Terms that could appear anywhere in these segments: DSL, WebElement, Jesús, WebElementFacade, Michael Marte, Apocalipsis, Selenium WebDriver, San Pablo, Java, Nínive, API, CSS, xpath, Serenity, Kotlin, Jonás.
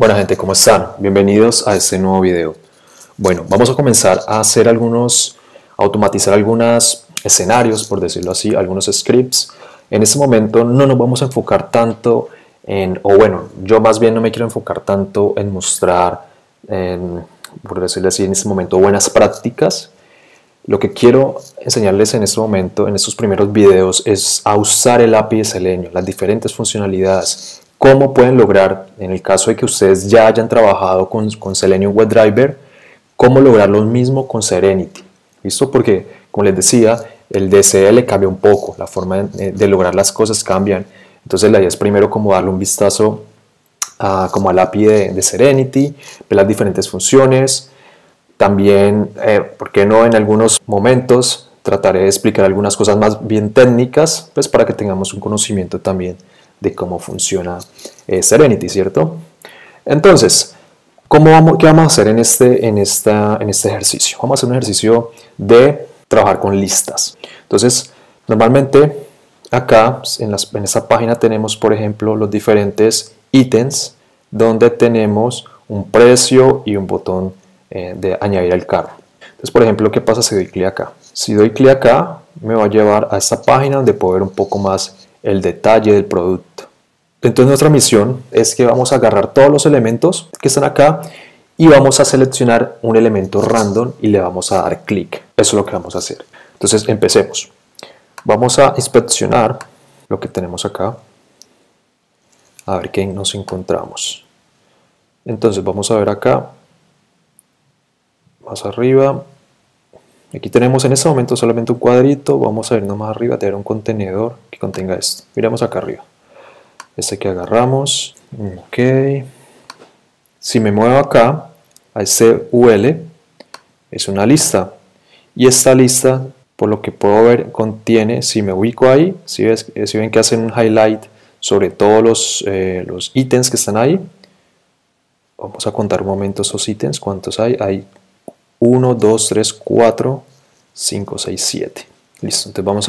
Bueno gente, ¿cómo están? Bienvenidos a este nuevo video. Bueno, vamos a comenzar a hacer automatizar algunos escenarios, por decirlo así, algunos scripts. En este momento no nos vamos a enfocar tanto en, o bueno, yo más bien no me quiero enfocar tanto en mostrar, por decirlo así, en este momento buenas prácticas. Lo que quiero enseñarles en este momento, en estos primeros videos, es a usar el API de Selenium, las diferentes funcionalidades, cómo pueden lograr, en el caso de que ustedes ya hayan trabajado con Selenium WebDriver, cómo lograr lo mismo con Serenity. ¿Listo? Porque, como les decía, el DSL cambia un poco, la forma de lograr las cosas cambian. Entonces la idea es primero como darle un vistazo como al API de Serenity, ver las diferentes funciones. También, ¿por qué no? En algunos momentos trataré de explicar algunas cosas más bien técnicas, pues para que tengamos un conocimiento también de cómo funciona Serenity, ¿cierto? Entonces, ¿qué vamos a hacer en este ejercicio? Vamos a hacer un ejercicio de trabajar con listas. Entonces, normalmente acá en esta página tenemos, por ejemplo, los diferentes ítems donde tenemos un precio y un botón de añadir al carro. Entonces, por ejemplo, ¿qué pasa si doy clic acá? Si doy clic acá, me va a llevar a esta página donde puedo ver un poco más el detalle del producto. Entonces, nuestra misión es que vamos a agarrar todos los elementos que están acá y vamos a seleccionar un elemento random y le vamos a dar clic. Eso es lo que vamos a hacer. Entonces, empecemos. Vamos a inspeccionar lo que tenemos acá, a ver qué nos encontramos. Entonces, vamos a ver acá, más arriba, aquí tenemos en este momento solamente un cuadrito. Vamos a irnos más arriba, tener un contenedor que contenga esto. Miramos acá arriba, este que agarramos, ok. Si me muevo acá, a este UL, es una lista, y esta lista, por lo que puedo ver, contiene, si me ubico ahí, si ven que hacen un highlight sobre todos los ítems que están ahí. Vamos a contar un momento esos ítems, ¿cuántos hay? Hay 1, 2, 3, 4, 5, 6, 7. Listo, entonces vamos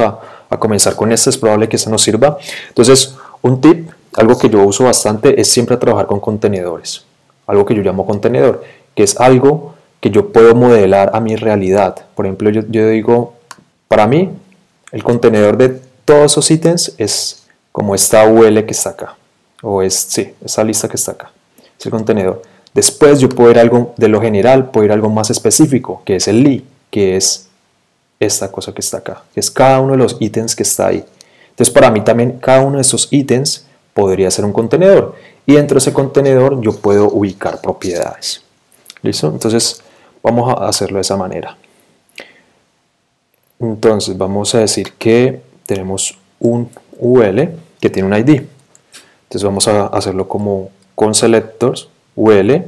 a comenzar con este. Es probable que este nos sirva. Entonces, un tip, algo que yo uso bastante, es siempre trabajar con contenedores. Algo que yo llamo contenedor, que es algo que yo puedo modelar a mi realidad. Por ejemplo, yo digo, para mí, el contenedor de todos esos ítems es como esta UL que está acá. O es, sí, esta lista que está acá. Es el contenedor. Después yo puedo ir a algo de lo general, puedo ir a algo más específico, que es el li, que es esta cosa que está acá, que es cada uno de los ítems que está ahí. Entonces para mí también cada uno de esos ítems podría ser un contenedor, y dentro de ese contenedor yo puedo ubicar propiedades. ¿Listo? Entonces vamos a hacerlo de esa manera. Entonces vamos a decir que tenemos un UL que tiene un ID. Entonces vamos a hacerlo como con selectors UL,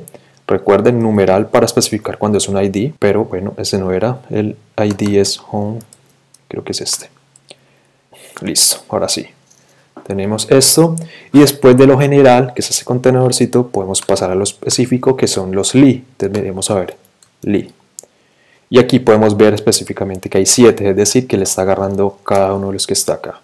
recuerden, numeral para especificar cuando es un ID, pero bueno, ese no era, el ID es home, creo que es este. Listo, ahora sí, tenemos esto, y después de lo general, que es ese contenedorcito, podemos pasar a lo específico, que son los li. Entonces veremos, a ver, li, y aquí podemos ver específicamente que hay 7, es decir, que le está agarrando cada uno de los que está acá.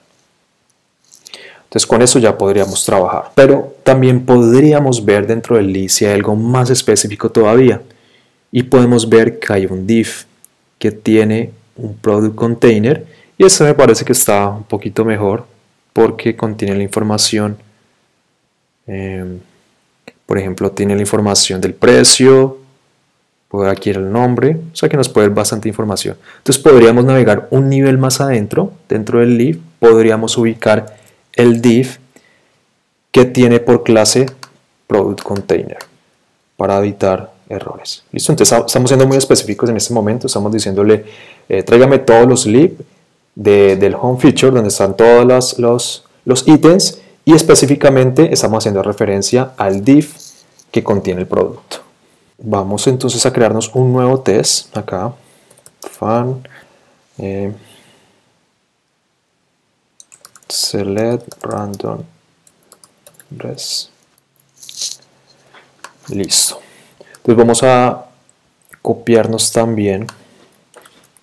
Entonces con eso ya podríamos trabajar, pero también podríamos ver dentro del list si hay algo más específico todavía, y podemos ver que hay un div que tiene un product container, y este me parece que está un poquito mejor porque contiene la información, por ejemplo, tiene la información del precio, puedo aquí el nombre, o sea que nos puede dar bastante información. Entonces podríamos navegar un nivel más adentro, dentro del list podríamos ubicar el div que tiene por clase product container para evitar errores. Listo, entonces estamos siendo muy específicos en este momento, estamos diciéndole tráigame todos los lib del home feature donde están todos los ítems, y específicamente estamos haciendo referencia al div que contiene el producto. Vamos entonces a crearnos un nuevo test acá, fan select random res. Listo, entonces vamos a copiarnos también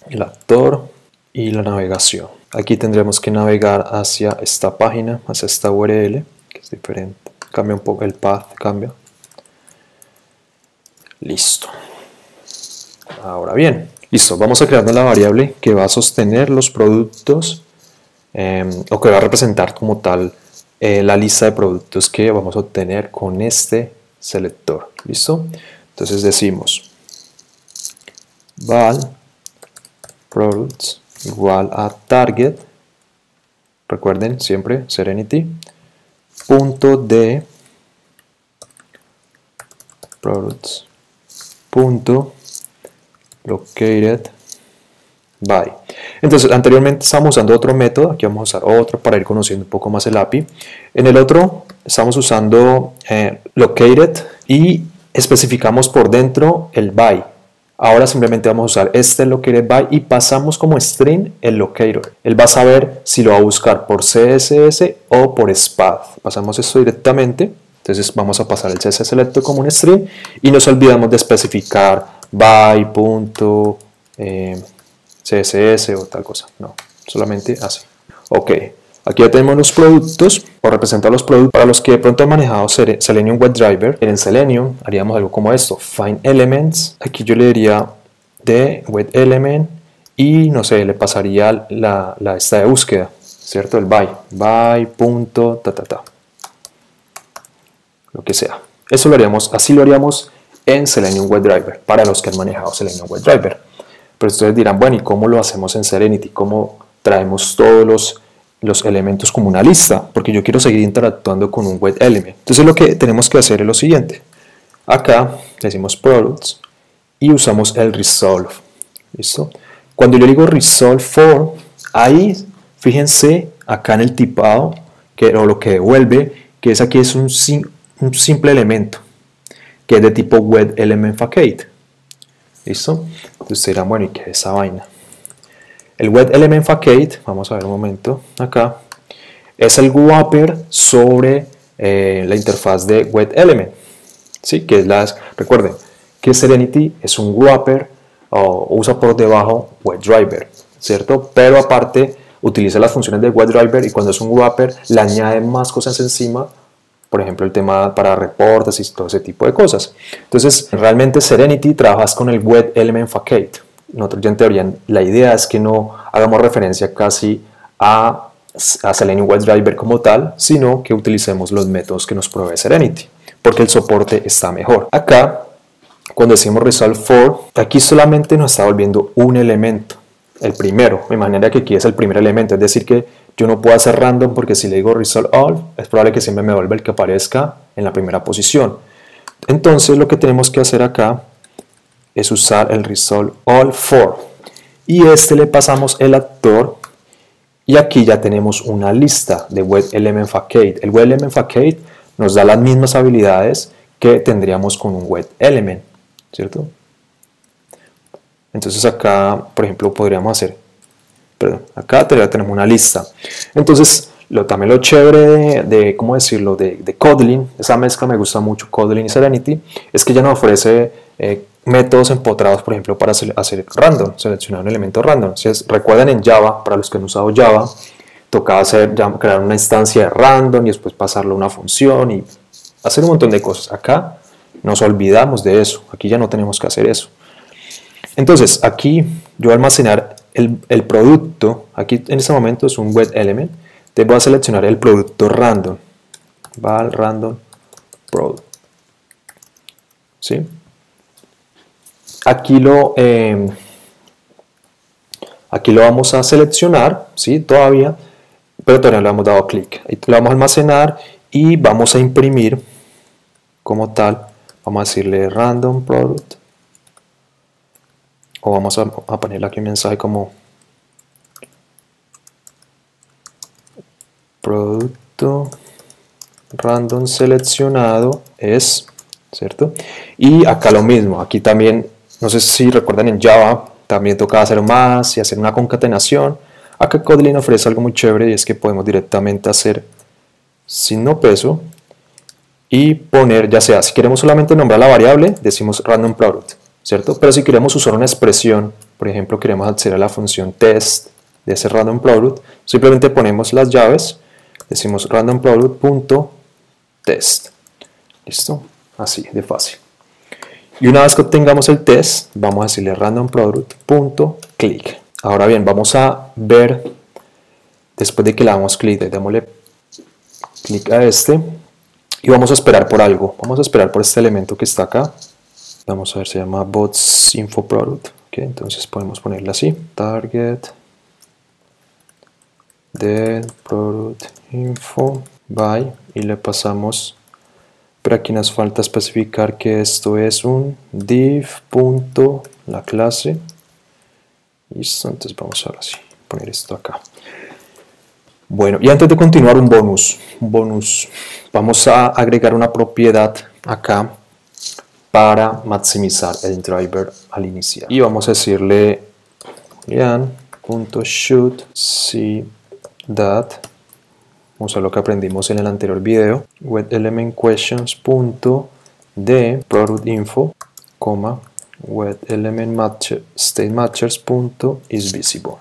el actor y la navegación. Aquí tendremos que navegar hacia esta página, hacia esta URL, que es diferente, cambia un poco el path, cambia. Listo. Ahora bien, listo, vamos a crear la variable que va a sostener los productos o que va a representar como tal la lista de productos que vamos a obtener con este selector. ¿Listo? Entonces decimos val products igual a target, recuerden siempre Serenity punto de products punto located by. Entonces anteriormente estábamos usando otro método, aquí vamos a usar otro para ir conociendo un poco más el API. En el otro estamos usando located y especificamos por dentro el by. Ahora simplemente vamos a usar este located by y pasamos como string el locator. Él va a saber si lo va a buscar por CSS o por xpath. Pasamos esto directamente. Entonces vamos a pasar el CSS selector como un string y nos olvidamos de especificar by punto CSS o tal cosa, no, solamente así. Ok, aquí ya tenemos los productos, o representar los productos. Para los que de pronto han manejado Selenium WebDriver, en Selenium haríamos algo como esto, find elements, aquí yo le diría de WebElement y no sé, le pasaría la esta de búsqueda, ¿cierto? El by punto ta ta ta, lo que sea. Eso lo haríamos, así lo haríamos en Selenium WebDriver, para los que han manejado Selenium WebDriver. Pero ustedes dirán, bueno, ¿y cómo lo hacemos en Serenity? ¿Cómo traemos todos los elementos como una lista? Porque yo quiero seguir interactuando con un web element. Entonces lo que tenemos que hacer es lo siguiente. Acá decimos products y usamos el resolve. ¿Listo? Cuando yo digo resolve for, ahí fíjense acá en el tipado, que, o lo que devuelve, que es aquí es un simple elemento, que es de tipo WebElementFacade. ¿Listo? Entonces dirán, bueno, ¿y qué es esa vaina? El WebElementFacade, vamos a ver un momento acá, es el wrapper sobre la interfaz de WebElement. ¿Sí? Que es recuerden que Serenity es un wrapper o usa por debajo WebDriver, ¿cierto? Pero aparte utiliza las funciones de WebDriver y cuando es un wrapper le añade más cosas encima. Por ejemplo, el tema para reportes y todo ese tipo de cosas. Entonces, realmente Serenity trabajas con el WebElementFacade. Nosotros ya en teoría, la idea es que no hagamos referencia casi a Selenium WebDriver como tal, sino que utilicemos los métodos que nos provee Serenity, porque el soporte está mejor. Acá, cuando decimos resolve for, aquí solamente nos está volviendo un elemento, el primero. De manera que aquí es el primer elemento, es decir que yo no puedo hacer random porque si le digo resolve all, es probable que siempre me vuelva el que aparezca en la primera posición. Entonces lo que tenemos que hacer acá es usar el resolve all for. Y este le pasamos el actor y aquí ya tenemos una lista de WebElementFacade. El WebElementFacade nos da las mismas habilidades que tendríamos con un WebElement, ¿cierto? Entonces acá, por ejemplo, podríamos hacer... Perdón, acá tenemos una lista. Entonces, también lo chévere ¿cómo decirlo? De Kotlin, esa mezcla me gusta mucho, Kotlin y Serenity, es que ya nos ofrece métodos empotrados, por ejemplo, para hacer random, seleccionar un elemento random. Entonces, recuerden en Java, para los que han usado Java, tocaba crear una instancia de random y después pasarlo a una función y hacer un montón de cosas. Acá nos olvidamos de eso, aquí ya no tenemos que hacer eso. Entonces, aquí yo voy a almacenar el producto, aquí en este momento es un web element, te voy a seleccionar el producto random, val random product. ¿Sí? Aquí lo vamos a seleccionar, ¿sí? Pero todavía no le hemos dado clic, lo vamos a almacenar y vamos a imprimir como tal, vamos a decirle random product. O vamos a ponerle aquí un mensaje como producto random seleccionado es, ¿cierto? Y acá lo mismo, aquí también, no sé si recuerdan en Java, también tocaba hacer más y hacer una concatenación. Acá Kotlin ofrece algo muy chévere y es que podemos directamente hacer signo peso y poner, ya sea, si queremos solamente nombrar la variable, decimos random product. ¿Cierto? Pero si queremos usar una expresión, por ejemplo, queremos acceder a la función test de ese random product, simplemente ponemos las llaves, decimos random product.test. ¿Listo? Así de fácil. Y una vez que obtengamos el test, vamos a decirle randomproduct.click. Ahora bien, vamos a ver, después de que le damos clic, démosle clic a este y vamos a esperar por algo. Vamos a esperar por este elemento que está acá. Vamos a ver, se llama bots info product. Okay, entonces podemos ponerle así: target del product info by, y le pasamos. Pero aquí nos falta especificar que esto es un div punto la clase. Listo, entonces vamos ahora sí a poner esto acá. Bueno, y antes de continuar, un bonus. Vamos a agregar una propiedad acá para maximizar el driver al iniciar. Y vamos a decirle Julian.shoot see that. Vamos a lo que aprendimos en el anterior video. WebElementQuestions.de productInfo, WebElementStateMatchers.isVisible.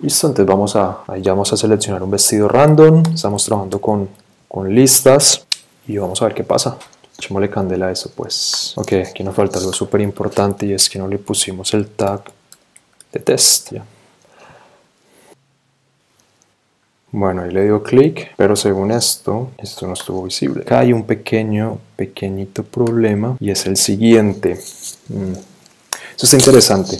Listo, entonces ahí vamos a seleccionar un vestido random. Estamos trabajando con listas y vamos a ver qué pasa. Echémosle candela a eso, pues. Ok, aquí nos falta algo súper importante y es que no le pusimos el tag de test. Ya. Bueno, ahí le dio clic, pero según esto no estuvo visible. Acá hay un pequeñito problema y es el siguiente. Eso está interesante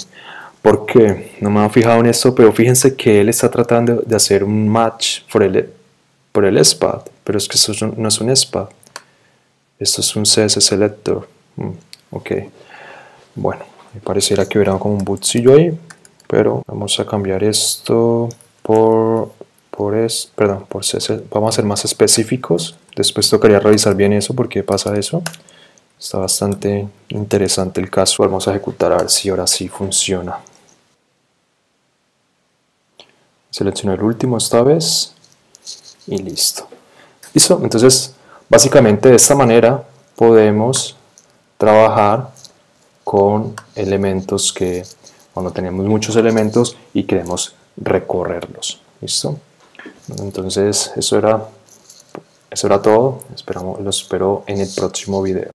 porque no me había fijado en esto, pero fíjense que él está tratando de hacer un match por el xpath, pero es que esto no es un xpath, esto es un CSS selector. Ok, bueno, me pareciera que hubiera como un bootcillo ahí, pero vamos a cambiar esto por CSS. Vamos a ser más específicos. Después tocaría revisar bien eso, porque pasa eso. Está bastante interesante el caso. Vamos a ejecutar a ver si ahora sí funciona. Selecciono el último esta vez y listo. Listo, entonces básicamente de esta manera podemos trabajar con elementos que cuando tenemos muchos elementos y queremos recorrerlos. Listo, entonces eso era todo. Lo espero en el próximo video.